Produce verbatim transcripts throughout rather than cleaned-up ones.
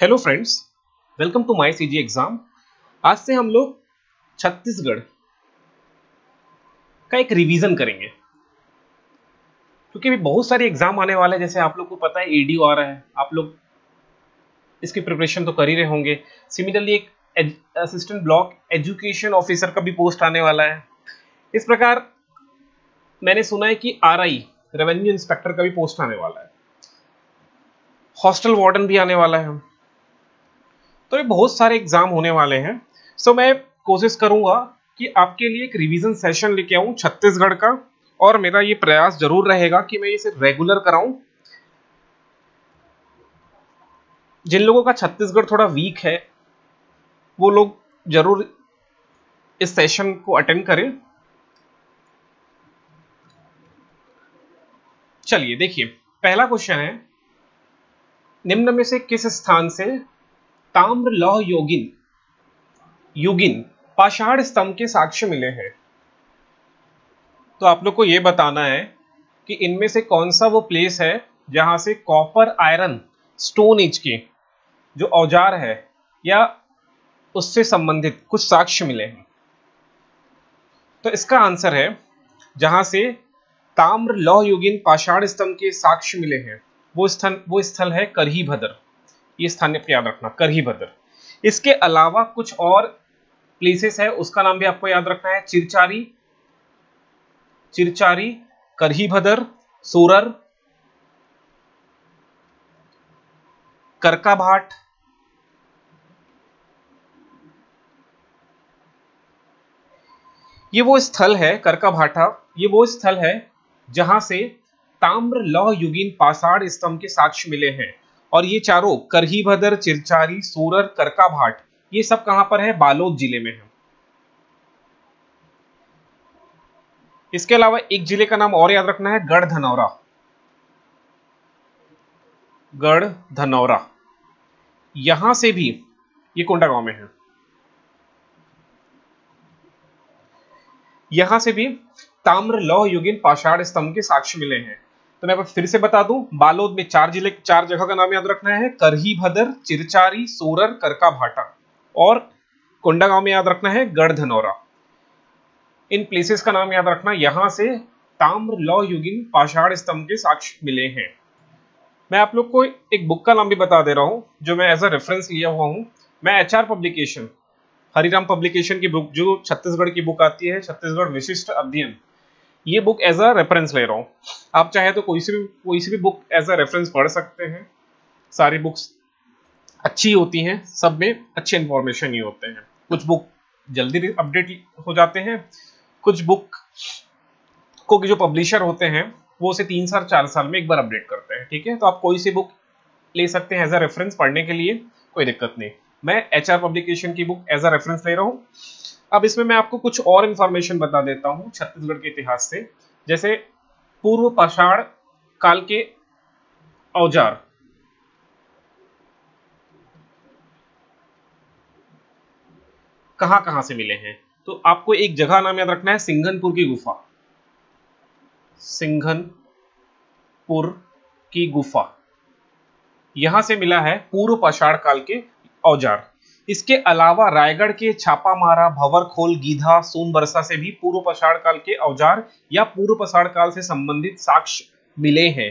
Hello friends, welcome to my CG exam. आज से हम लोग छत्तीसगढ़ का एक रिवीजन करेंगे क्योंकि अभी बहुत सारे एग्जाम आने वाले हैं। जैसे आप लोग को पता है एडीओ आ रहा है, आप लोग इसकी प्रिपरेशन तो कर ही रहे होंगे। सिमिलरली एक असिस्टेंट ब्लॉक एजुकेशन ऑफिसर का भी पोस्ट आने वाला है। इस प्रकार मैंने सुना है कि आर आई रेवेन्यू इंस्पेक्टर का भी पोस्ट आने वाला है, हॉस्टल वार्डन भी आने वाला है। तो ये बहुत सारे एग्जाम होने वाले हैं। सो so, मैं कोशिश करूंगा कि आपके लिए एक रिवीजन सेशन लेके आऊं छत्तीसगढ़ का, और मेरा ये प्रयास जरूर रहेगा कि मैं इसे रेगुलर कराऊं। जिन लोगों का छत्तीसगढ़ थोड़ा वीक है वो लोग जरूर इस सेशन को अटेंड करें। चलिए देखिए, पहला क्वेश्चन है, निम्न में से किस स्थान से ताम्रलौह योगिन युगिन पाषाण स्तंभ के साक्ष्य मिले हैं? तो आप लोग को यह बताना है कि इनमें से कौन सा वो प्लेस है जहां से कॉपर आयरन स्टोन एज के जो औजार है या उससे संबंधित कुछ साक्ष्य मिले हैं। तो इसका आंसर है जहां से ताम्रलौह युगिन पाषाण स्तंभ के साक्ष्य मिले हैं वो स्थल वो स्थल है करहीभदर। ये स्थान आपको याद रखना, करहीभदर। इसके अलावा कुछ और प्लेसेस है उसका नाम भी आपको याद रखना है, चिरचारी चिरचारी करहीभदर, सोरर, करकाभाठ, ये वो स्थल है करकाभाठा, ये वो स्थल है जहां से ताम्रलौह युगीन पाषाण स्तंभ के साक्ष्य मिले हैं। और ये चारों करहीभदर, चिरचारी, सोरर, करकाभाठ ये सब कहां पर है? बालोद जिले में है। इसके अलावा एक जिले का नाम और याद रखना है, गढ़ धनोरा गढ़ धनोरा यहां से भी, ये कोंडा गांव में है, यहां से भी ताम्रलौह युगीन पाषाण स्तंभ के साक्ष्य मिले हैं। तो मैं फिर से बता दूं, बालोद में चार जिले चार जगह का नाम याद रखना है, करहीभदर, चिरचारी, सोरर, करकाभाठा, और कोंडा गांव में याद रखना है गढ़ धनोरा। इन प्लेसेस का नाम याद रखना, यहां से ताम्रलौह युगीन पाषाण स्तंभ के साक्ष्य मिले हैं। मैं आप लोग को एक बुक का नाम भी बता दे रहा हूँ जो मैं एज अ रेफरेंस लिया हुआ हूँ। मैं H R publication, Hariram publication की बुक, जो छत्तीसगढ़ की बुक आती है, छत्तीसगढ़ विशिष्ट अध्ययन, ये बुक एज अ रेफरेंस ले रहा हूँ। आप चाहे तो कोई सी भी कोई सी भी बुक एज अ रेफरेंस पढ़ सकते हैं। सारी बुक्स अच्छी होती हैं, सब में अच्छे इन्फॉर्मेशन ही होते हैं। कुछ बुक जल्दी अपडेट हो जाते हैं, कुछ बुक को जो पब्लिशर होते हैं वो उसे तीन साल चार साल में एक बार अपडेट करते हैं। ठीक है, तो आप कोई सी बुक ले सकते हैं एज अ रेफरेंस पढ़ने के लिए, कोई दिक्कत नहीं। मैं एच आर पब्लिकेशन की बुक एज अ रेफरेंस ले रहा हूँ। अब इसमें मैं आपको कुछ और इन्फॉर्मेशन बता देता हूँ छत्तीसगढ़ के इतिहास से, जैसे पूर्व पाषाण काल के औजार, कहां कहां से मिले हैं? तो आपको एक जगह नाम याद रखना है, सिंघनपुर की गुफा सिंघनपुर की गुफा यहां से मिला है पूर्व पाषाण काल के औजार। इसके अलावा रायगढ़ के छापामारा, भंवरखोल, गीधा, सोनबरसा से भी पूर्व पाषाण काल के औजार या पूर्व पाषाण काल से संबंधित साक्ष्य मिले हैं।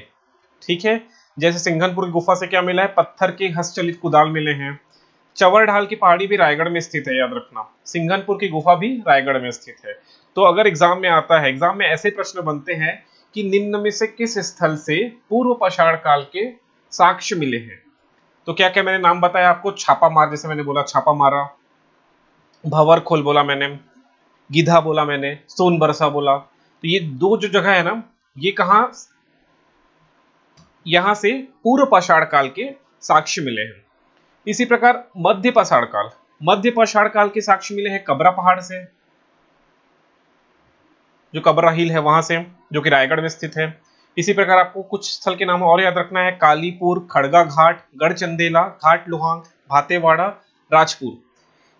ठीक है, जैसे सिंघनपुर की गुफा से क्या मिला है? पत्थर के हस्तचलित कुदाल मिले हैं। चवर ढाल की पहाड़ी भी रायगढ़ में स्थित है, याद रखना। सिंघनपुर की गुफा भी रायगढ़ में स्थित है। तो अगर एग्जाम में आता है, एग्जाम में ऐसे प्रश्न बनते हैं कि निम्न में से किस स्थल से पूर्व पाषाण काल के साक्ष्य मिले हैं, तो क्या क्या मैंने नाम बताया आपको? छापामार, जैसे मैंने बोला छापामारा, भंवरखोल बोला मैंने, गीधा बोला मैंने, सोनबरसा बोला। तो ये दो जो जगह है ना, ये कहाँ, यहाँ से पूर्व पाषाण काल के साक्ष्य मिले हैं। इसी प्रकार मध्य पाषाण काल मध्य पाषाण काल के साक्ष्य मिले हैं कबरा पहाड़ से, जो कबरा हिल है वहां से, जो कि रायगढ़ में स्थित है। इसी प्रकार आपको कुछ स्थल के नाम और याद रखना है, कालीपुर, खड़गा घाट, गढ़चंदेला, घाट लोहांग, भातेवाड़ा, राजपुर।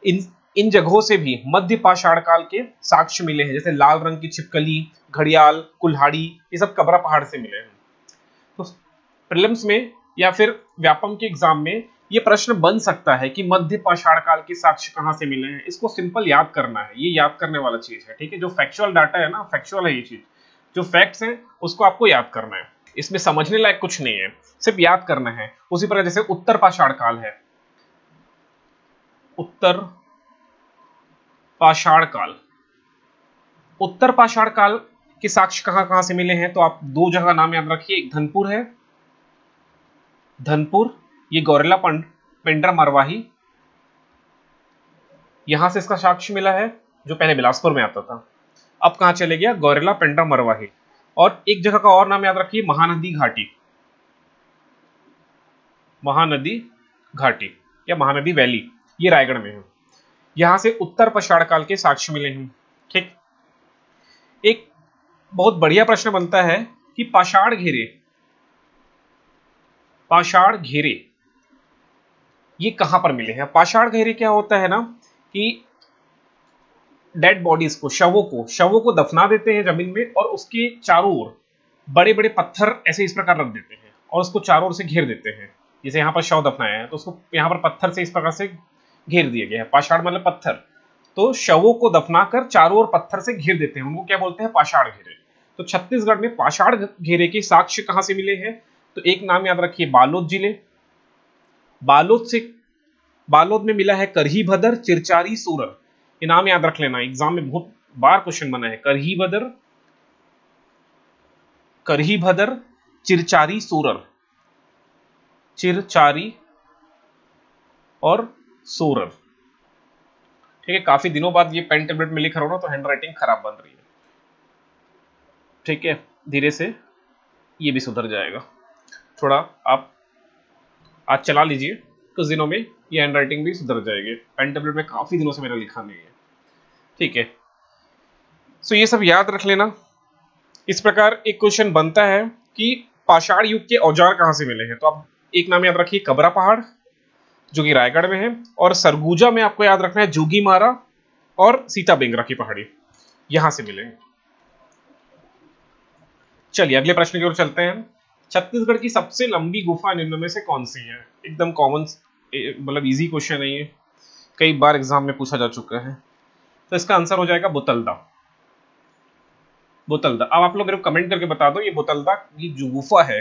इन इन जगहों से भी मध्य पाषाण काल के साक्ष्य मिले हैं, जैसे लाल रंग की छिपकली, घड़ियाल, कुल्हाड़ी, ये सब कबरा पहाड़ से मिले हैं। तो प्रीलिम्स में या फिर व्यापम के एग्जाम में ये प्रश्न बन सकता है कि मध्य पाषाण काल के साक्ष्य कहाँ से मिले हैं। इसको सिंपल याद करना है, ये याद करने वाला चीज है। ठीक है, जो फैक्चुअल डाटा है ना, फैक्चुअल है ये चीज, जो फैक्ट्स हैं उसको आपको याद करना है, इसमें समझने लायक कुछ नहीं है, सिर्फ याद करना है। उसी तरह जैसे उत्तर पाषाण काल है, उत्तर पाषाण काल, उत्तर पाषाण काल के साक्ष्य कहां कहां से मिले हैं, तो आप दो जगह नाम याद रखिए। एक धनपुर है, धनपुर, ये गौरेला पेंड्रा मरवाही, यहां से इसका साक्ष्य मिला है, जो पहले बिलासपुर में आता था, अब कहां चले गया, गौरेला पेंड्रा मरवाही। और एक जगह का और नाम याद रखिए, महानदी घाटी, महानदी घाटी या महानदी वैली, ये रायगढ़ में है। यहां से उत्तर पाषाण काल के साक्ष्य मिले हैं। ठीक, एक बहुत बढ़िया प्रश्न बनता है कि पाषाण घेरे, पाषाण घेरे ये कहां पर मिले हैं। पाषाण घेरे क्या होता है ना कि डेड बॉडीज को, शवों को शवों को दफना देते हैं जमीन में, और उसके चारों ओर बड़े बड़े पत्थर ऐसे इस प्रकार रख देते हैं और उसको चारों ओर से घेर देते हैं। जैसे यहाँ पर शव दफनाया है तो उसको यहाँ पर पत्थर से इस प्रकार से घेर दिया गया है। पाषाण मतलब पत्थर, तो शवों को दफनाकर चारों ओर पत्थर से घेर देते हैं, उनको क्या बोलते हैं, पाषाण घेरे। तो छत्तीसगढ़ में पाषाण घेरे के साक्ष्य कहाँ से मिले हैं, तो एक नाम याद रखिए, बालोद जिले, बालोद से, बालोद में मिला है करहीभदर, चिरचारी, सूरत। ये नाम याद रख लेना, एग्जाम में बहुत बार क्वेश्चन बना है, करहीभदर, करहीभदर, चिरचारी, सूरत, चिरचारी और सूरत। ठीक है, काफी दिनों बाद ये पेन टेबलेट में लिख रहा हूं ना, तो हैंडराइटिंग खराब बन रही है। ठीक है, धीरे से ये भी सुधर जाएगा, थोड़ा आप आज चला लीजिए, कुछ दिनों में ये हैंडराइटिंग भी सुधर जाएगी। पेन टेबलेट में काफी दिनों से मेरा लिखा नहीं है। ठीक है, सो ये सब याद रख लेना। इस प्रकार एक क्वेश्चन बनता है कि पाषाण युग के औजार कहाँ से मिले हैं, तो आप एक नाम याद रखिए, कबरा पहाड़, जो कि रायगढ़ में है, और सरगुजा में आपको याद रखना है जोगी मारा और सीताबेंगरा की पहाड़ी, यहां से मिलेंगे। चलिए अगले प्रश्न की ओर चलते हैं। छत्तीसगढ़ की सबसे लंबी गुफा निम्न में से कौन सी है। एकदम कॉमन, मतलब इजी क्वेश्चन है ये, कई बार एग्जाम में पूछा जा चुका है। तो इसका आंसर हो जाएगा बोतलदा, बोतलदा। अब आप लोग मेरे को कमेंट करके बता दो ये बोतलदा की जो गुफा है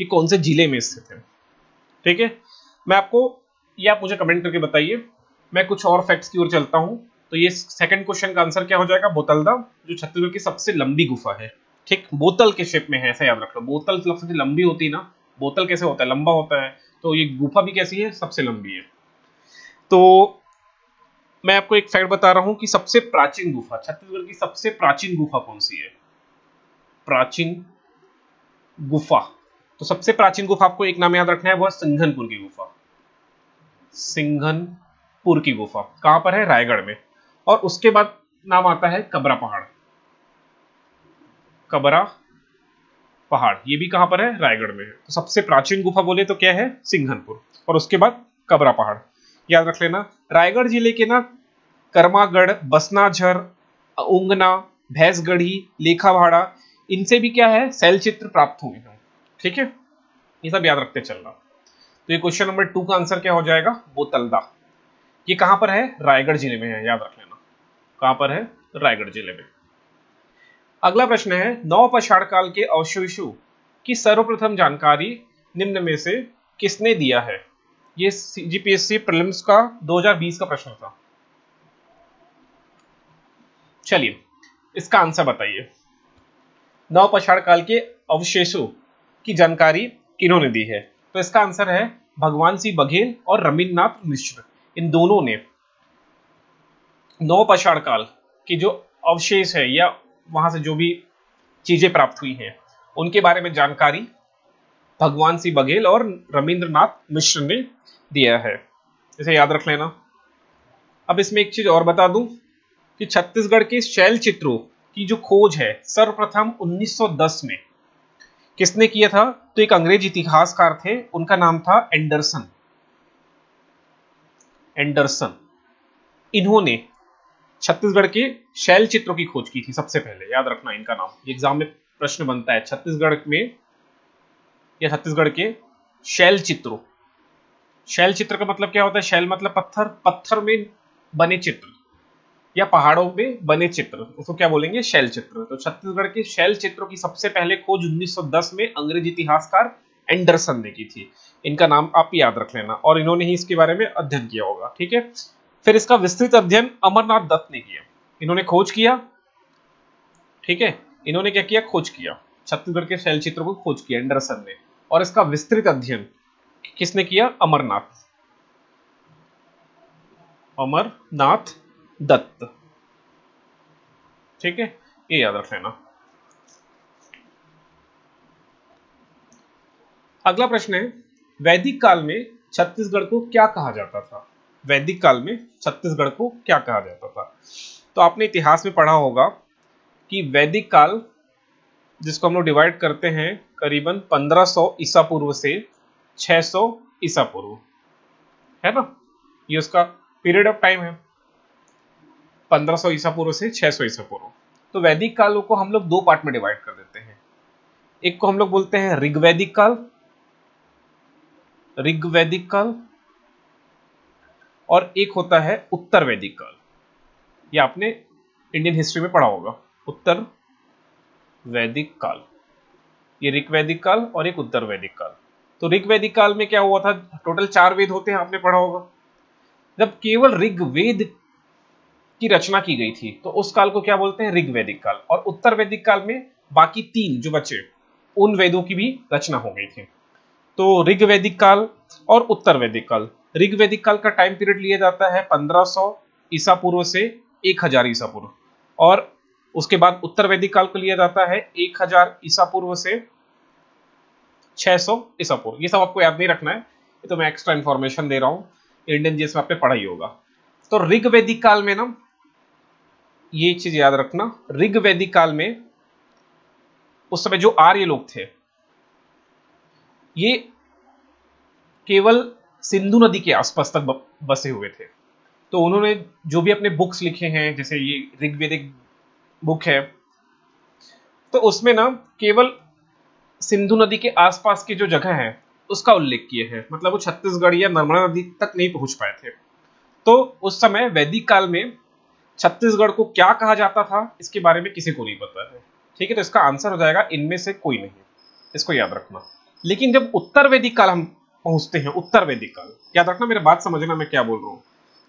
ये कौन से जिले में स्थित है। ठीक है, मैं आपको, या आप मुझे कमेंट करके बताइए। मैं कुछ और फैक्ट्स की ओर चलता हूं। तो ये सेकंड क्वेश्चन का आंसर क्या हो जाएगा, बोतलदा, जो छत्तीसगढ़ की सबसे लंबी गुफा है। ठीक, बोतल के शेप में है, ऐसा याद रख लो। बोतल सबसे लंबी होती है ना, बोतल कैसे होता है, लंबा होता है, तो ये गुफा भी कैसी है, सबसे लंबी है। तो मैं आपको एक फैक्ट बता रहा हूं कि सबसे प्राचीन गुफा, छत्तीसगढ़ की सबसे प्राचीन गुफा कौन सी है, प्राचीन गुफा। तो सबसे प्राचीन गुफा आपको एक नाम याद रखना है, वह सिंघनपुर की गुफा, सिंघनपुर की गुफा, कहां पर है, रायगढ़ में। और उसके बाद नाम आता है कबरा पहाड़, कबरा पहाड़, ये भी कहां पर है, रायगढ़ में है। तो सबसे प्राचीन गुफा बोले तो क्या है, सिंघनपुर, और उसके बाद कबरा पहाड़, याद रख लेना। रायगढ़ जिले के ना कर्मागढ़, बसनाझर, उंगना, भैंसगढ़ी, लेखावाड़ा, इनसे भी क्या है, शैल चित्र प्राप्त हुए हैं। ठीक है, ये सब याद रखते चलना। तो ये क्वेश्चन नंबर टू का आंसर क्या हो जाएगा, बोतलदा। ये कहां पर है, रायगढ़ जिले में है, याद रख लेना, कहां पर है, रायगढ़ जिले में। अगला प्रश्न है, नौ पाषाण काल के अवशेषों की सर्वप्रथम जानकारी निम्न में से किसने दिया है। ये जीपीएससी प्रीलिम्स का दो हज़ार बीस का प्रश्न था। चलिए इसका आंसर बताइए, नौ पाषाण काल के अवशेषों की जानकारी किन्होंने दी है। तो इसका आंसर है भगवान सिंह बघेल और रमिन्द्रनाथ मिश्र। इन दोनों ने नौ पाषाण काल की जो अवशेष है या वहां से जो भी चीजें प्राप्त हुई हैं उनके बारे में जानकारी भगवान सिंह बघेल और रमिन्द्रनाथ मिश्र ने दिया है, इसे याद रख लेना। अब इसमें एक चीज और बता दूं कि छत्तीसगढ़ के शैल चित्रों की जो खोज है सर्वप्रथम उन्नीस सौ दस में किसने किया था, तो एक अंग्रेज इतिहासकार थे, उनका नाम था एंडरसन, एंडरसन। इन्होंने छत्तीसगढ़ के शैल चित्रों की खोज की थी सबसे पहले, याद रखना इनका नाम। ये एग्जाम में प्रश्न बनता है, छत्तीसगढ़ में या छत्तीसगढ़ के शैल चित्रों, शैल चित्र का मतलब क्या होता है? शैल मतलब पत्थर, पत्थर में बने चित्र या पहाड़ों में बने चित्र उसको क्या बोलेंगे? शैल चित्र। तो छत्तीसगढ़ के शैल चित्रों की सबसे पहले खोज उन्नीस सौ दस में अंग्रेज इतिहासकार एंडरसन ने की थी। इनका नाम आप याद रख लेना और इन्होंने ही इसके बारे में अध्ययन किया होगा, ठीक है। फिर इसका विस्तृत अध्ययन अमरनाथ दत्त ने किया। इन्होंने खोज किया, ठीक है, इन्होंने क्या किया? खोज किया। छत्तीसगढ़ के शैल चित्रों को खोज किया एंडरसन ने और इसका विस्तृत अध्ययन किसने किया? अमरनाथ अमरनाथ दत्त, ठीक है, ये याद रख लेना। अगला प्रश्न है, वैदिक काल में छत्तीसगढ़ को क्या कहा जाता था? वैदिक काल में छत्तीसगढ़ को क्या कहा जाता था? तो आपने इतिहास में पढ़ा होगा कि वैदिक काल जिसको हम लोग डिवाइड करते हैं करीबन पंद्रह सौ ईसा पूर्व से छह सौ ईसा पूर्व, है ना, ये उसका पीरियड ऑफ टाइम है, पंद्रह सौ ईसा पूर्व से छह सौ ईसा पूर्व। तो वैदिक काल को हम लोग दो पार्ट में डिवाइड कर देते हैं। एक को हम लोग बोलते हैं ऋग्वैदिक काल, ऋग्वैदिक काल, और एक होता है उत्तर वैदिक काल। ये आपने इंडियन हिस्ट्री में पढ़ा होगा, उत्तर वैदिक काल, ये ऋग्वैदिक काल और एक उत्तर वैदिक काल। तो ऋग्वैदिक काल में क्या हुआ था? टोटल चार वेद होते हैं, आपने पढ़ा होगा। जब केवल ऋग्वेद की रचना की गई थी तो उस काल को क्या बोलते हैं? ऋग्वैदिक काल। और उत्तर वैदिक काल में बाकी तीन जो बचे उन वेदों की भी रचना हो गई थी। तो ऋग्वैदिक काल और उत्तर वैदिक काल। ऋग्वैदिक काल का टाइम पीरियड लिया जाता है पंद्रह सौ ईसा पूर्व से एक हज़ार ईसा पूर्व, और उसके बाद उत्तर वैदिक काल को लिया जाता है एक हज़ार ईसा पूर्व से छह सौ ईसा पूर्व। ये सब आपको याद नहीं रखना है, ये तो मैं एक्स्ट्रा इंफॉर्मेशन दे रहा हूँ, इंडियन जीएस में आपने पढ़ा ही होगा। तो ऋग्वैदिक काल में ना ये चीज याद रखना, ऋग्वैदिक काल में उस समय जो आर्य लोग थे ये केवल सिंधु नदी के आसपास तक बसे हुए थे। तो उन्होंने जो भी अपने बुक्स लिखे हैं, जैसे ये ऋग्वैदिक बुक है, तो उसमें ना केवल सिंधु नदी के आसपास की जो जगह है उसका उल्लेख किए हैं, मतलब वो छत्तीसगढ़ या नर्मदा नदी तक नहीं पहुंच पाए थे। तो उस समय वैदिक काल में छत्तीसगढ़ को क्या कहा जाता था इसके बारे में किसी को नहीं पता है, ठीक है। तो इसका आंसर हो जाएगा इनमें से कोई नहीं, इसको याद रखना। लेकिन जब उत्तर वैदिक काल हम पहुंचते हैं, उत्तर वैदिक काल, याद रखना मेरे बात समझना मैं क्या बोल रहा हूँ।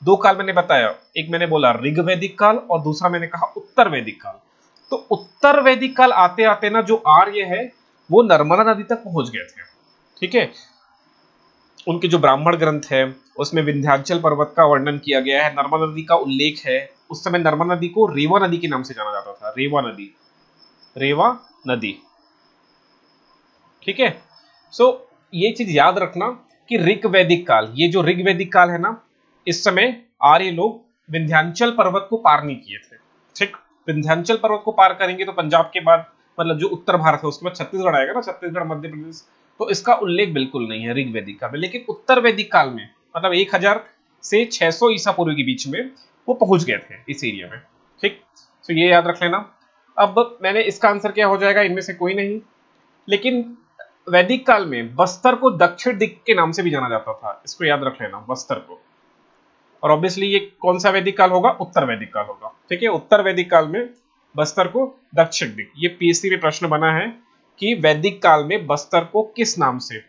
दो काल मैंने बताया, एक मैंने बोला ऋग्वैदिक काल और दूसरा मैंने कहा उत्तर वैदिक काल। तो उत्तर वैदिक काल आते आते ना जो आर्य है वो नर्मदा नदी तक पहुंच गए थे, ठीक है। उनके जो ब्राह्मण ग्रंथ है उसमें विंध्याचल पर्वत का वर्णन किया गया है, नर्मदा नदी का उल्लेख है। उस समय नर्मदा नदी को रेवा नदी के नाम से जाना जाता था, रेवा नदी, रेवा नदी, ठीक है। सो ये चीज याद रखना कि ऋग्वैदिक काल, ये जो ऋग्वैदिक काल है ना, इस समय आर्य लोग विंध्याचल पर्वत को पार नहीं किए थे, ठीक। विंध्याचल पर्वत को पार करेंगे तो पंजाब के बाद, मतलब जो उत्तर भारत है उसके बाद छत्तीसगढ़ आएगा ना, छत्तीसगढ़ मध्य प्रदेश, तो इसका उल्लेख बिल्कुल नहीं है ऋग्वैदिक काल में। लेकिन उत्तर वैदिक काल में, मतलब एक हज़ार से छह सौ ईसा पूर्व के बीच में वो पहुंच गए थे इस एरिया में, ठीक। तो ये याद रख लेना। अब मैंने इसका आंसर क्या हो जाएगा? इनमें से कोई नहीं। लेकिन वैदिक काल में बस्तर को दक्षिण दिक् के नाम से भी जाना जाता था, इसको याद रख लेना, बस्तर को। और ऑब्वियसली ये कौन सा वैदिक काल होगा? उत्तर वैदिक काल होगा, ठीक है। उत्तर वैदिक काल में बस्तर को दक्षिण दिक्, ये पीएससी में प्रश्न बना है कि वैदिक काल में बस्तर को किस नाम से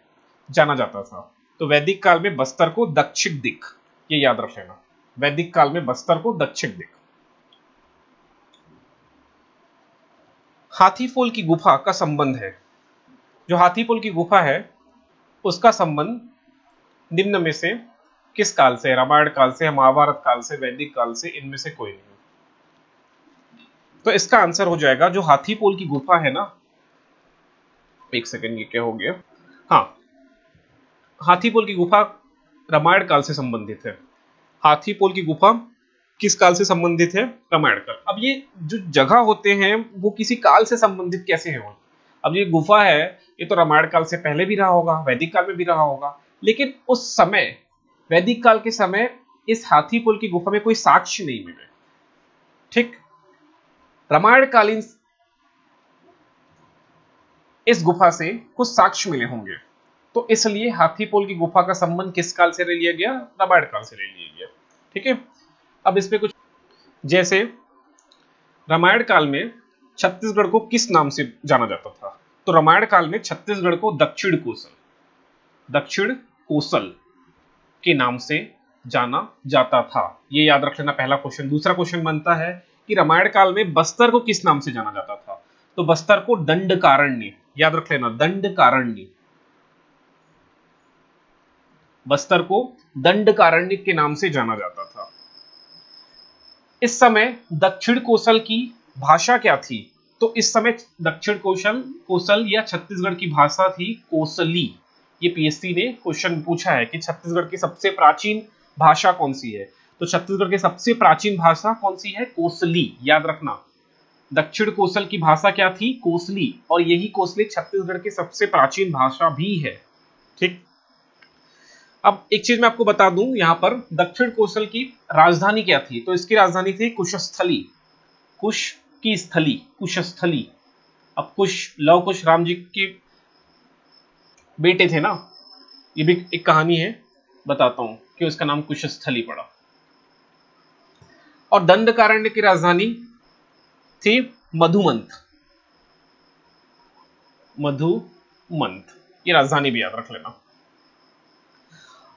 जाना जाता था। तो वैदिक काल में बस्तर को दक्षिण दिक्, ये याद रख लेना, वैदिक काल में बस्तर को दक्षिण दिक्। हाथीपोल की गुफा का संबंध है, जो हाथीपोल की गुफा है उसका संबंध निम्न में से किस काल से? रामायण काल से, महाभारत काल से, वैदिक काल से, इनमें से कोई नहीं। तो इसका आंसर हो जाएगा, जो हाथीपोल की गुफा है ना, एक सेकंड ये क्या हो गया, हाँ, हाथीपोल की गुफा रामायण काल से संबंधित है। हाथीपोल की गुफा किस काल से संबंधित है? रामायण काल। अब ये जो जगह होते हैं वो किसी काल से संबंधित कैसे है? अब ये गुफा है ये तो रामायण काल से पहले भी रहा होगा, वैदिक काल में भी रहा होगा, लेकिन उस समय वैदिक काल के समय इस हाथीपोल की गुफा में कोई साक्ष्य नहीं मिले, ठीक। रामायण कालीन इस गुफा से कुछ साक्ष्य मिले होंगे तो इसलिए हाथीपोल की गुफा का संबंध किस काल से ले लिया गया? नाबार्ड काल से ले लिया गया। ठीक है, अब इसमें कुछ जैसे रामायण काल में छत्तीसगढ़ को किस नाम से जाना जाता था? तो रामायण काल में छत्तीसगढ़ को दक्षिण कोसल दक्षिण कोसल के नाम से जाना जाता था। ये याद रख लेना पहला क्वेश्चन। दूसरा क्वेश्चन बनता है कि रामायण काल में बस्तर को किस नाम से जाना जाता था? तो बस्तर को दंडकारण्य, याद रख लेना दंडकारण्य, बस्तर को दंडकारण्य के नाम से जाना जाता था। इस समय दक्षिण कोसल की भाषा क्या थी? तो इस समय दक्षिण कोसल कोसल या छत्तीसगढ़ की भाषा थी कोसली। ये पीएससी ने क्वेश्चन पूछा है कि छत्तीसगढ़ की सबसे प्राचीन भाषा कौन सी है? तो छत्तीसगढ़ की सबसे प्राचीन भाषा कौन सी है? कोसली। याद रखना दक्षिण कोसल की भाषा क्या थी? कोसली। और यही कोसली छत्तीसगढ़ की सबसे प्राचीन भाषा भी है। ठीक, अब एक चीज मैं आपको बता दूं यहाँ पर, दक्षिण कोसल की राजधानी क्या थी? तो इसकी राजधानी थी कुशस्थली, कुश की स्थली, कुशस्थली। अब कुश, लव कुश राम जी के बेटे थे ना, ये भी एक कहानी है, बताता हूं कि उसका नाम कुशस्थली पड़ा। और दंडकारण्य की राजधानी थी मधुमंत, मधुमंत, ये राजधानी भी याद रख लेना।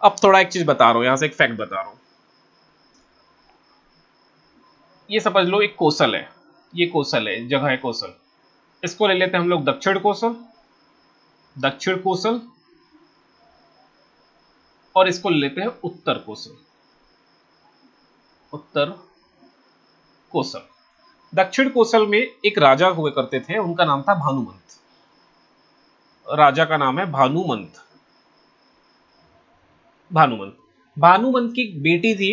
अब थोड़ा एक चीज बता रहा हूं, यहां से एक फैक्ट बता रहा हूं, ये समझ लो एक कोसल है, ये कोसल है, जगह है कोसल, इसको ले लेते हैं हम लोग दक्षिण कोसल, दक्षिण कोसल, और इसको ले लेते हैं उत्तर कोसल, उत्तर कोसल। दक्षिण कोसल में एक राजा हुए करते थे, उनका नाम था भानुमंत, राजा का नाम है भानुमंत, भानुमंत भानुमंत की बेटी थी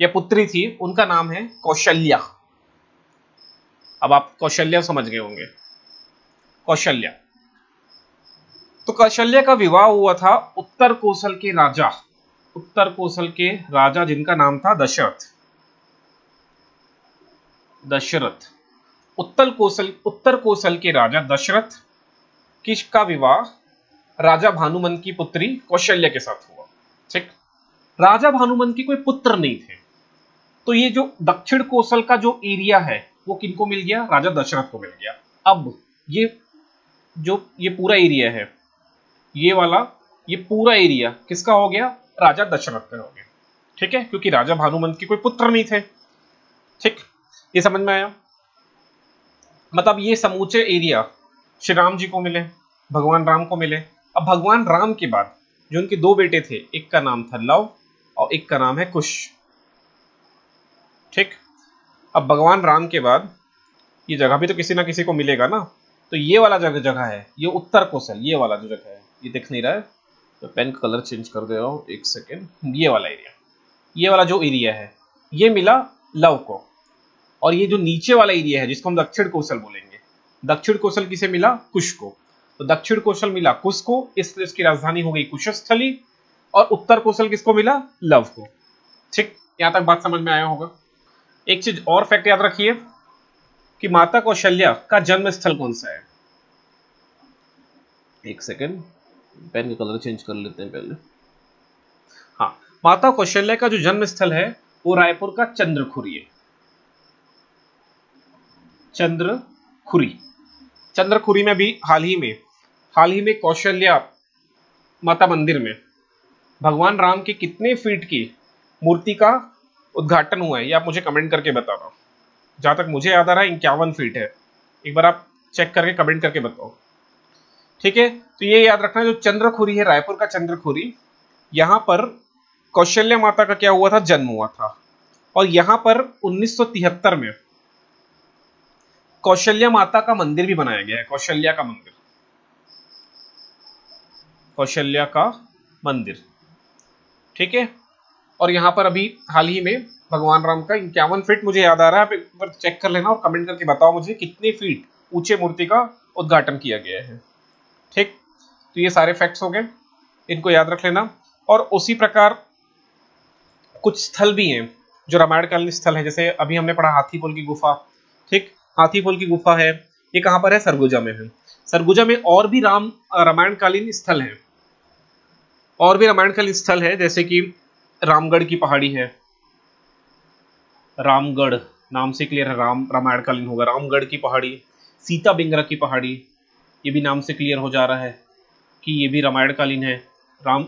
या पुत्री थी, उनका नाम है कौशल्या। अब आप कौशल्या समझ गए होंगे, कौशल्या। तो कौशल्या का विवाह हुआ था उत्तर कोसल के राजा, उत्तर कोसल के राजा जिनका नाम था दशरथ, दशरथ। उत्तर कोसल उत्तर कोसल के राजा दशरथ किश का विवाह राजा भानुमंत की पुत्री कौशल्या के साथ हुआ। ठीक, राजा भानुमंत के कोई पुत्र नहीं थे, तो ये जो दक्षिण कोसल का जो एरिया है वो किनको मिल गया? राजा दशरथ को मिल गया। अब ये जो ये पूरा एरिया है, ये वाला, ये पूरा एरिया किसका हो गया? राजा दशरथ का हो गया। ठीक है, क्योंकि राजा भानुमंत के कोई पुत्र नहीं थे। ठीक, ये समझ में आया? मतलब ये समूचे एरिया श्री राम जी को मिले, भगवान राम को मिले। अब भगवान राम के बाद जो उनके दो बेटे थे, एक का नाम था लव और एक का नाम है कुश। ठीक, अब भगवान राम के बाद ये जगह भी तो किसी ना किसी को मिलेगा ना, तो ये वाला जगह जगह है, ये उत्तर कोसल, ये वाला जो जगह है, ये दिख नहीं रहा है, मैं पेन कलर चेंज कर दे रहा हूँ, एक सेकेंड। ये वाला एरिया, ये वाला जो एरिया है, ये मिला लव को, और ये जो नीचे वाला एरिया है जिसको हम दक्षिण कोसल बोलेंगे, दक्षिण कोसल किसे मिला? कुश को। तो दक्षिण कोसल मिला कुश को, इसलिए इसकी राजधानी हो गई कुशस्थली, और उत्तर कोसल किसको मिला? लव को। ठीक, यहां तक बात समझ में आया होगा। एक चीज और फैक्ट याद रखिए कि माता कौशल्या का जन्म स्थल कौन सा है? एक सेकेंड, पेन का कलर चेंज कर लेते हैं पहले। हाँ, माता कौशल्या का जो जन्म स्थल है वो रायपुर का चंद्रखुरी है, चंद्रखुरी। चंद्रखुरी में भी हाल ही में हाल ही में कौशल्या माता मंदिर में भगवान राम के कितने फीट की मूर्ति का उद्घाटन हुआ है, ये आप मुझे कमेंट करके बता दो। जहां तक मुझे याद आ रहा है इक्यावन फीट है, एक बार आप चेक करके कमेंट करके बताओ। ठीक है, तो ये याद रखना, जो चंद्रखुरी है, रायपुर का चंद्रखुरी, यहाँ पर कौशल्या माता का क्या हुआ था? जन्म हुआ था। और यहाँ पर उन्नीस सौ तिहत्तर में कौशल्या माता का मंदिर भी बनाया गया है, कौशल्या का मंदिर, कौशल्या का मंदिर। ठीक है, और यहाँ पर अभी हाल ही में भगवान राम का इक्यावन फीट मुझे याद आ रहा है, आप एक बार चेक कर लेना और कमेंट करके बताओ मुझे कितने फीट ऊंचे मूर्ति का उद्घाटन किया गया है। ठीक, तो ये सारे फैक्ट्स हो गए, इनको याद रख लेना। और उसी प्रकार कुछ स्थल भी हैं जो रामायण कालीन स्थल है, जैसे अभी हमने पढ़ा हाथीपोल की गुफा। ठीक, हाथीपोल की गुफा है, ये कहाँ पर है? सरगुजा में है। सरगुजा में और भी राम रामायण कालीन स्थल है, और भी रामायण का स्थल है जैसे कि रामगढ़ की पहाड़ी है, रामगढ़ नाम से क्लियर है, राम रामायणकालीन होगा, रामगढ़ की पहाड़ी, सीताबेंगरा की पहाड़ी, ये भी नाम से क्लियर हो जा रहा है कि ये भी रामायणकालीन है, राम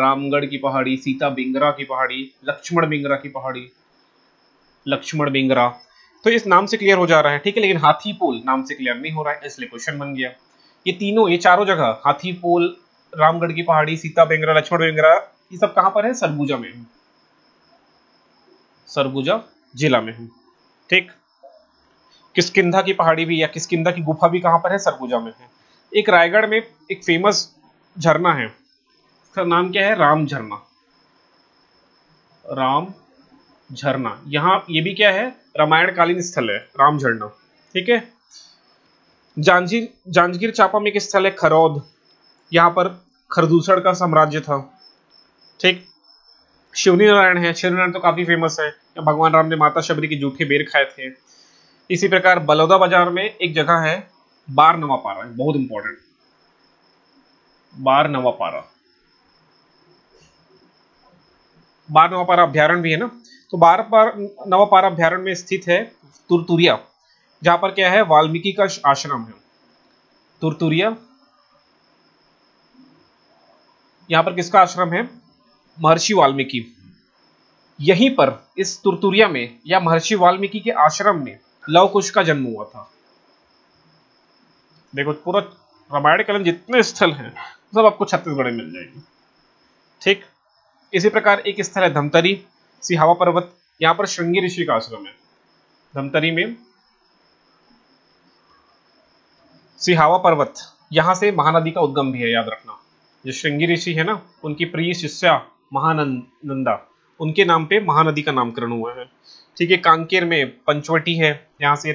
रामगढ़ की पहाड़ी, सीताबेंगरा की पहाड़ी, लक्ष्मण बिंगरा की पहाड़ी, लक्ष्मण बिंगरा, तो इस नाम से क्लियर हो जा रहा है, ठीक है। लेकिन हाथीपोल नाम से क्लियर नहीं हो रहा है, इसलिए क्वेश्चन बन गया। ये तीनों, ये चारों जगह हाथीपोल, रामगढ़ की पहाड़ी, सीताबेंगरा, लक्ष्मण बिंगरा, ये सब कहाँ पर है? सरगुजा में, सरगुजा जिला में है, ठीक। किष्किंधा की पहाड़ी भी या किष्किंधा की गुफा भी कहाँ पर है? सरगुजा में है। एक रायगढ़ में एक फेमस झरना है, इसका नाम क्या है? राम झरना, राम झरना, यहाँ ये भी क्या है? रामायणकालीन स्थल है, राम झरना, ठीक है। जांजगीर, जांजगीर चांपा में एक स्थल है खरौद, यहाँ पर खरदूसर का साम्राज्य था, ठीक। शिवनी नारायण है, शिवनी नारायण तो काफी फेमस है, भगवान राम ने माता शबरी के जूठे बेर खाए थे। इसी प्रकार बलौदा बाजार में एक जगह है बारनवापारा, बहुत इंपॉर्टेंट, बारनवापारा, बारनवापारा अभ्यारण्य भी है ना, तो बारनवापारा अभ्यारण्य में स्थित है तुरतुरिया, जहां पर क्या है? वाल्मीकि का आश्रम है तुरतुरिया। यहां पर किसका आश्रम है? महर्षि वाल्मीकि। यहीं पर इस तुरतुरिया में या महर्षि वाल्मीकि के आश्रम में लव कुश का जन्म हुआ था। देखो पूरा रामायणकालीन जितने स्थल हैं सब आपको छत्तीसगढ़ में मिल जाएंगे, ठीक। इसी प्रकार एक स्थल है धमतरी, सिहावा पर्वत, यहाँ पर श्रृंगी ऋषि का आश्रम है। धमतरी में सिहावा पर्वत, यहाँ से महानदी का उद्गम भी है, याद रखना। जो श्रृंगी ऋषि है ना, उनकी प्रिय शिष्या महानंदा, उनके नाम पे महानदी का नामकरण हुआ है, ठीक है। कांकेर में पंचवटी है, यहाँ से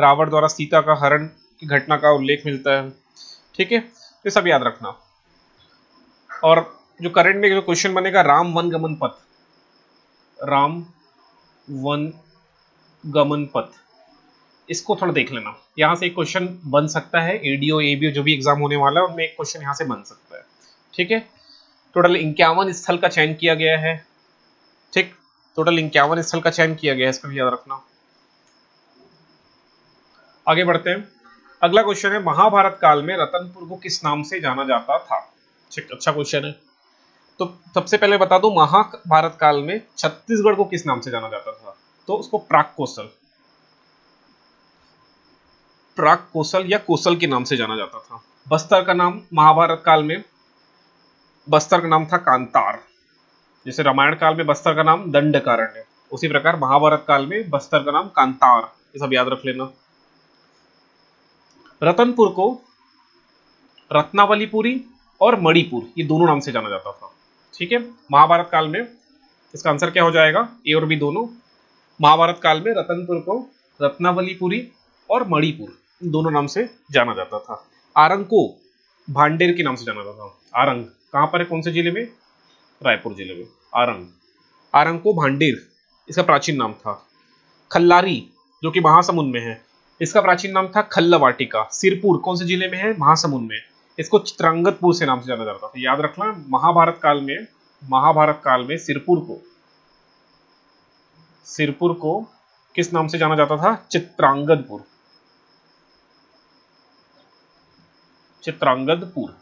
रावण द्वारा सीता का हरण की घटना का उल्लेख मिलता है, ठीक है। ये सब याद रखना। और जो करंट में जो क्वेश्चन बनेगा, राम वन गमन पथ, राम वन गमन पथ, इसको थोड़ा देख लेना, यहाँ से एक क्वेश्चन बन सकता है। एडीओ, एबीओ जो भी एग्जाम होने वाला है उनमें एक क्वेश्चन यहाँ से बन सकता है, ठीक है। टोटल इक्यावन स्थल का चयन किया गया है, ठीक। टोटल इक्यावन स्थल का चयन किया गया है, इसको याद रखना। आगे बढ़ते हैं। अगला क्वेश्चन है, महाभारत काल में रतनपुर को किस नाम से जाना जाता था? ठीक, अच्छा क्वेश्चन है। तो सबसे पहले बता दूं, महाभारत काल में छत्तीसगढ़ को किस नाम से जाना जाता था? तो उसको प्राक कोसल, प्राक कोसल या कोसल के नाम से जाना जाता था। बस्तर का नाम महाभारत काल में, बस्तर का नाम था कांतार। जैसे रामायण काल में बस्तर का नाम दंडकारण्य, उसी प्रकार महाभारत काल में बस्तर का नाम कांतार, ये सब याद रख लेना। रतनपुर को रत्नावलीपुरी और मणिपुर, ये दोनों नाम से जाना जाता था, ठीक है। महाभारत काल में इसका आंसर क्या हो जाएगा? ए और बी दोनों। महाभारत काल में रतनपुर को रत्नावलीपुरी और मणिपुर, इन दोनों नाम से जाना जाता था। आरंग को भांडेर के नाम से जाना जाता था। आरंग कहाँ पर है, कौन से जिले में? रायपुर जिले में। आरंग, आरंग को भांडेर, इसका प्राचीन नाम था। खल्लारी जो कि महासमुंद में है, इसका प्राचीन नाम था खल्लवाटिका। सिरपुर कौन से जिले में है? महासमुंद में। इसको चित्रांगतपुर से नाम से जाना जाता था, याद रखना। महाभारत काल में, महाभारत काल में सिरपुर को, सिरपुर को किस नाम से जाना जाता था? चित्रांगदपुर, चित्रांगदपुर।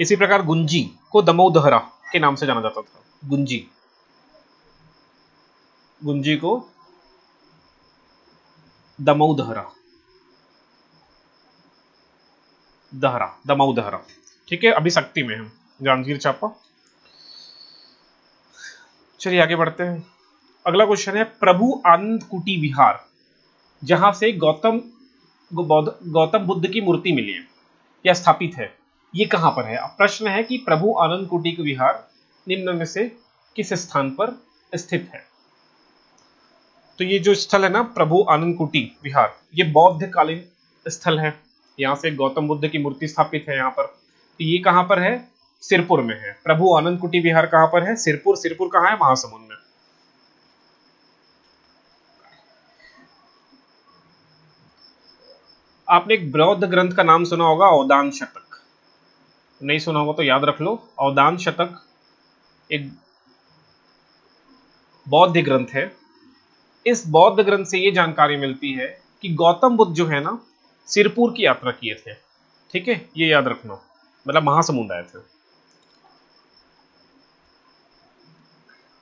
इसी प्रकार गुंजी को दमोदहरा के नाम से जाना जाता था। गुंजी, गुंजी को दमोदहरा, दहरा, दमोदहरा, ठीक है। अभी शक्ति में हम जांजगीर चांपा। चलिए आगे बढ़ते हैं। अगला क्वेश्चन है, प्रभु आनंद कुटी विहार जहां से गौतम गौतम बुद्ध की मूर्ति मिली है या स्थापित है, ये कहां पर है? अब प्रश्न है कि प्रभु आनंद कुटी का विहार निम्न में से किस स्थान पर स्थित है? तो ये जो स्थल है ना, प्रभु आनंद कुटी विहार, ये बौद्ध कालीन स्थल है, यहाँ से गौतम बुद्ध की मूर्ति स्थापित है यहाँ पर। तो ये कहां पर है? सिरपुर में है। प्रभु आनंद कुटी विहार कहां पर है? सिरपुर। सिरपुर कहाँ है? महासमुंद में। आपने एक बौद्ध ग्रंथ का नाम सुना होगा, औदान शतक, नहीं सुना होगा तो याद रख लो। अवदान शतक एक बौद्ध ग्रंथ है। इस बौद्ध ग्रंथ से ये जानकारी मिलती है कि गौतम बुद्ध जो है ना सिरपुर की यात्रा किए थे, ठीक है, ये याद रखना, मतलब महासमुदाय थे।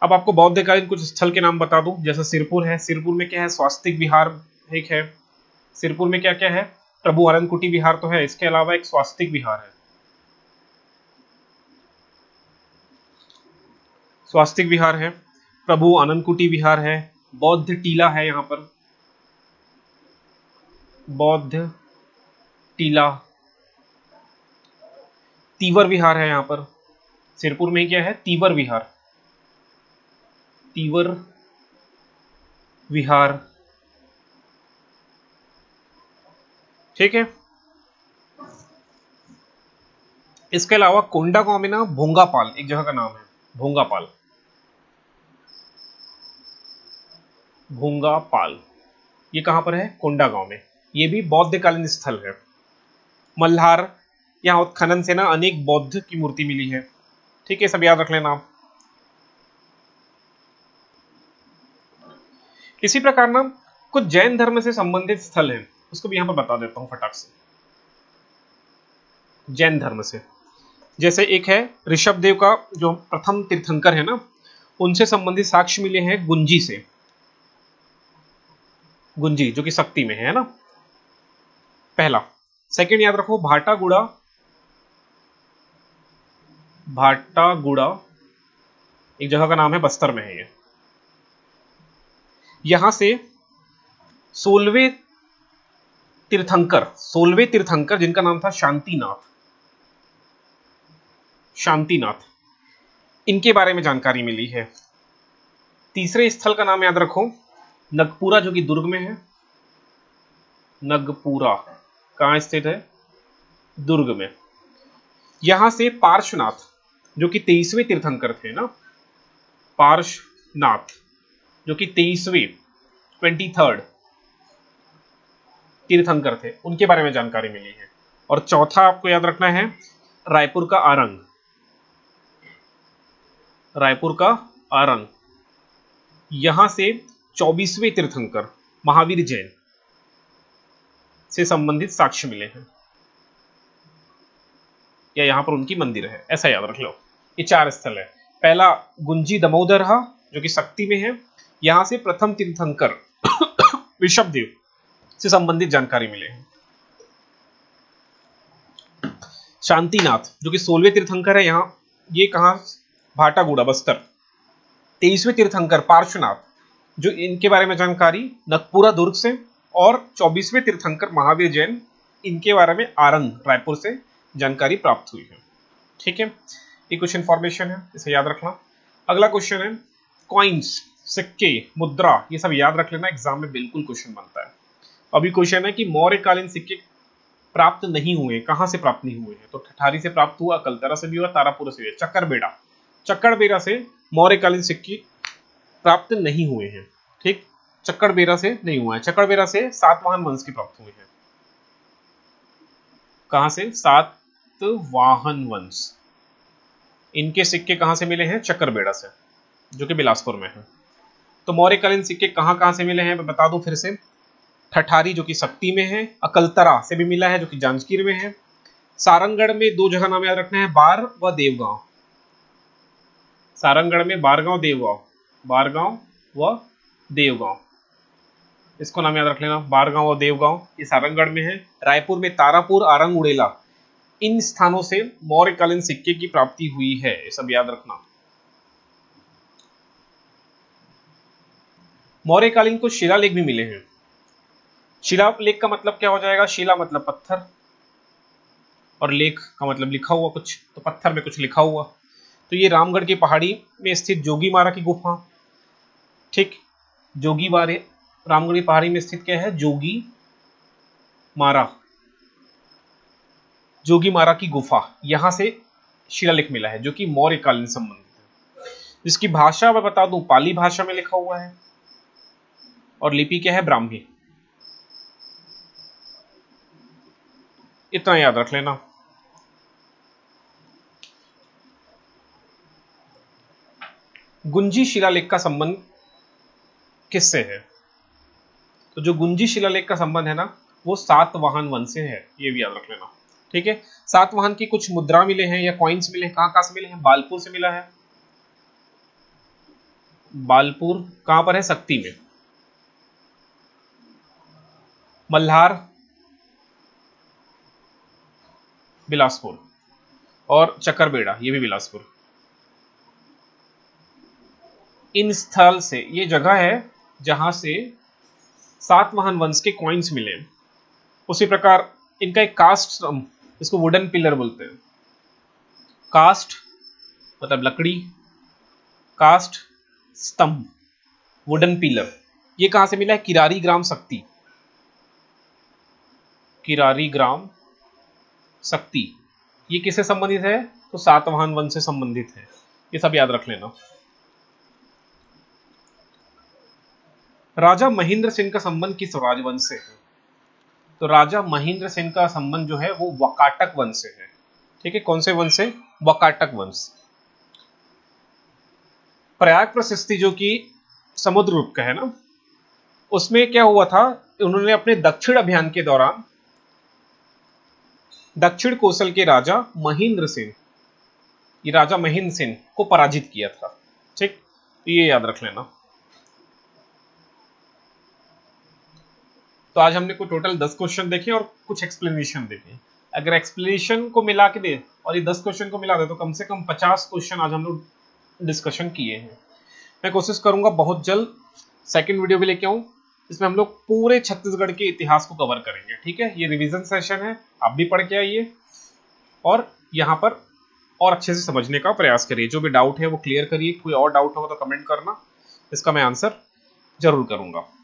अब आपको बौद्धकालीन कुछ स्थल के नाम बता दूं, जैसे सिरपुर है, सिरपुर में क्या है, स्वास्तिक विहार एक है। सिरपुर में क्या क्या है, प्रभु आनंद कुटी विहार तो है, इसके अलावा एक स्वास्तिक विहार है। स्वास्तिक विहार है, प्रभु आनंद कुटी विहार है, बौद्ध टीला है, यहाँ पर बौद्ध टीला, तीवर विहार है यहाँ पर, सिरपुर में क्या है, तीवर विहार, तीवर विहार, ठीक है। इसके अलावा कोंडा गांव में ना भोंगापाल एक जगह का नाम है, भोंगापाल, भोंगापाल ये कहां पर है, कोंडा गांव में, ये भी बौद्धकालीन स्थल है। मल्हार, यहां उत्खनन से ना अनेक बौद्ध की मूर्ति मिली है, ठीक है, सब याद रख लेना आप। इसी प्रकार ना कुछ जैन धर्म से संबंधित स्थल हैं, उसको भी यहां पर बता देता हूं फटाक से। जैन धर्म से जैसे एक है ऋषभदेव का जो प्रथम तीर्थंकर है ना, उनसे संबंधित साक्ष्य मिले हैं गुंजी से, गुंजी जो कि शक्ति में है ना, पहला। सेकंड याद रखो भाटागुड़ा, भाटागुड़ा एक जगह का नाम है, बस्तर में है ये। यहां से सोलहवें तीर्थंकर, सोलहवें तीर्थंकर जिनका नाम था शांतिनाथ, शांतिनाथ, इनके बारे में जानकारी मिली है। तीसरे स्थल का नाम याद रखो नगपुरा, जो कि दुर्ग में है, नगपुरा कहां स्थित है, दुर्ग में। यहां से पार्श्वनाथ जो कि तेईसवें तीर्थंकर थे ना, पार्श्वनाथ जो कि तेईसवीं ट्वेंटी थर्ड तीर्थंकर थे, उनके बारे में जानकारी मिली है। और चौथा आपको याद रखना है रायपुर का आरंग, रायपुर का आरंग, यहां से चौबीसवें तीर्थंकर महावीर जैन से संबंधित साक्ष्य मिले हैं, या यहां पर उनकी मंदिर है, ऐसा याद रख लो। ये चार स्थल है, पहला गुंजी दमोदर जो कि शक्ति में है, यहां से प्रथम तीर्थंकर ऋषभदेव से संबंधित जानकारी मिले हैं। शांतिनाथ जो कि सोलहवें तीर्थंकर है, यहां ये कहां, भाटागुड़ा बस्तर। तेईसवें तीर्थंकर पार्श्वनाथ जो इनके बारे में जानकारी नगपुरा दुर्ग से, और चौबीसवें तीर्थंकर महावीर जैन, इनके बारे में आरंग रायपुर से जानकारी प्राप्त हुई है, ठीक है। ये कुछ इंफॉर्मेशन है, इसे याद रखना। अगला क्वेश्चन है कॉइन्स, सिक्के, मुद्रा, ये सब याद रख लेना, एग्जाम में बिल्कुल क्वेश्चन बनता है। अभी क्वेश्चन है कि मौर्यकालीन सिक्के प्राप्त नहीं हुए, कहां से प्राप्त नहीं हुए हैं, तो ठठारी से प्राप्त हुआ, कलतरा से भी हुआ, तारापुरा से हुआ, चक्करबेड़ा, चक्करबेड़ा से मौर्यकालीन सिक्के प्राप्त नहीं हुए हैं, ठीक, चक्करबेड़ा से नहीं हुआ है। चक्करबेड़ा से सातवाहन वंश के प्राप्त हुए हैं, कहां से, सातवाहन वंश, इनके सिक्के कहां से मिले हैं, चक्करबेड़ा से जो कि बिलासपुर में है। तो मौर्यकालीन सिक्के कहां कहां से मिले हैं मैं बता दूं फिर से, ठठारी जो कि शक्ति में है, अकलतरा से भी मिला है जो कि जांजगीर में है, सारंगढ़ में दो जगह नाम याद रखना है, बार व देवगांव, सारंगढ़ में बारगांव देवगांव, बारगांव व देवगांव, इसको नाम याद रख लेना, बारगांव व देवगांव, ये सारंगढ़ में है। रायपुर में तारापुर, आरंग, उड़ेला, इन स्थानों से मौर्यकालीन सिक्के की प्राप्ति हुई है, ये सब याद रखना। मौर्यकालीन को शिलालेख भी मिले हैं। शिलालेख का मतलब क्या हो जाएगा, शिला मतलब पत्थर और लेख का मतलब लिखा हुआ कुछ, तो पत्थर में कुछ लिखा हुआ। तो ये रामगढ़ की पहाड़ी में स्थित जोगीमारा की गुफा, ठीक, जोगीमारा रामगढ़ की पहाड़ी में स्थित क्या है, जोगीमारा, जोगीमारा की गुफा, यहां से शिलालेख मिला है जो कि मौर्यकालीन संबंधित है, जिसकी भाषा मैं बता दूं पाली भाषा में लिखा हुआ है, और लिपि क्या है, ब्राह्मी। इतना याद रख लेना। गुंजी शिलालेख का संबंध किससे है? तो जो गुंजी शिलालेख का संबंध है ना वो सातवाहन वंश से है, ये भी याद रख लेना, ठीक है। सातवाहन की कुछ मुद्रा मिले हैं या कॉइन्स मिले हैं, कहां कहां से मिले हैं? बालपुर से मिला है। बालपुर कहां पर है? शक्ति में। मल्हार, बिलासपुर, और चकरबेड़ा, ये भी बिलासपुर। इन स्थल से, ये जगह है जहां से सातवाहन वंश के कॉइन्स मिले। उसी प्रकार इनका एक कास्ट, इसको वुडन पिलर बोलते हैं। कास्ट मतलब लकड़ी, कास्ट स्तंभ, वुडन पिलर। ये कहां से मिला है? किरारी ग्राम शक्ति, किरारी ग्राम शक्ति। ये किससे संबंधित है? तो सातवाहन वंश से संबंधित है। ये सब याद रख लेना। राजा महेंद्र सेन का संबंध किस राजवंश से है? तो राजा महेंद्र सेन का संबंध जो है वो वकाटक वंश से है, ठीक है। कौन से वंश से? वकाटक वंश। प्रयाग प्रशस्ति जो कि समुद्र रूप का है ना, उसमें क्या हुआ था? उन्होंने अपने दक्षिण अभियान के दौरान दक्षिण कोसल के राजा महेंद्र सेन, ये राजा महेंद्र सेन को पराजित किया था, ठीक। ये याद रख लेना। तो आज हमने को टोटल दस क्वेश्चन देखे और कुछ एक्सप्लेनेशन देखे। अगर एक्सप्लेनेशन को मिला के दे और ये दस क्वेश्चन को मिला दे तो कम से कम पचास क्वेश्चन आज हम लोग डिस्कशन किए हैं। मैं कोशिश करूंगा बहुत जल्द सेकंड वीडियो भी लेके आऊं, इसमें हम लोग पूरे छत्तीसगढ़ के इतिहास को कवर करेंगे, ठीक है। ये रिविजन सेशन है, आप भी पढ़ के आइए और यहाँ पर और अच्छे से समझने का प्रयास करिए। जो भी डाउट है वो क्लियर करिए। कोई और डाउट होगा तो कमेंट करना, इसका मैं आंसर जरूर करूंगा।